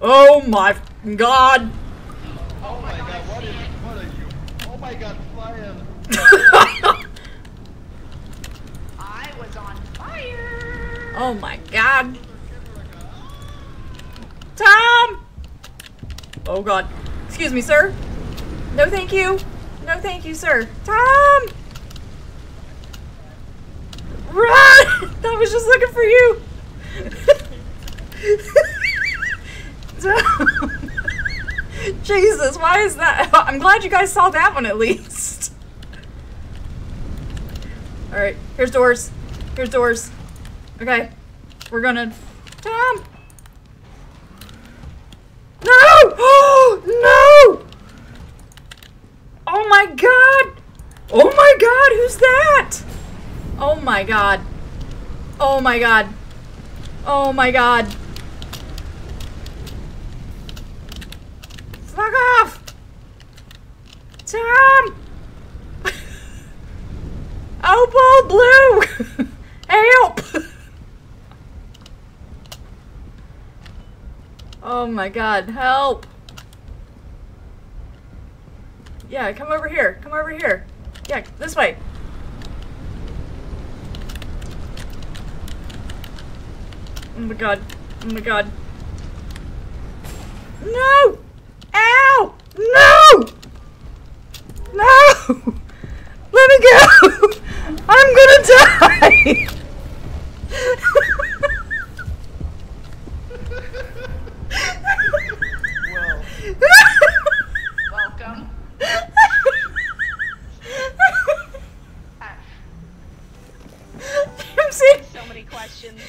Oh my god! Oh my god, what is in front of you? Oh my god, fire! I was on fire! Oh my god! Tom! Oh god. Excuse me, sir. No thank you. No thank you, sir. Tom! Run! I was just looking for you! Tom! Jesus, why is that? I'm glad you guys saw that one at least. Alright, here's doors. Here's doors. Okay. We're gonna... Tom! No! Oh, no! Oh my god! Oh my god, who's that? Oh my god. Oh my god. Oh my god. Fuck off! Tom! Opal Blue! Help! Oh my god, help! Yeah, come over here. Come over here. Yeah, this way. Oh my god. Oh my god. No! Ow! No! No! Let me go! I'm gonna die! Welcome. I'm saying so many questions.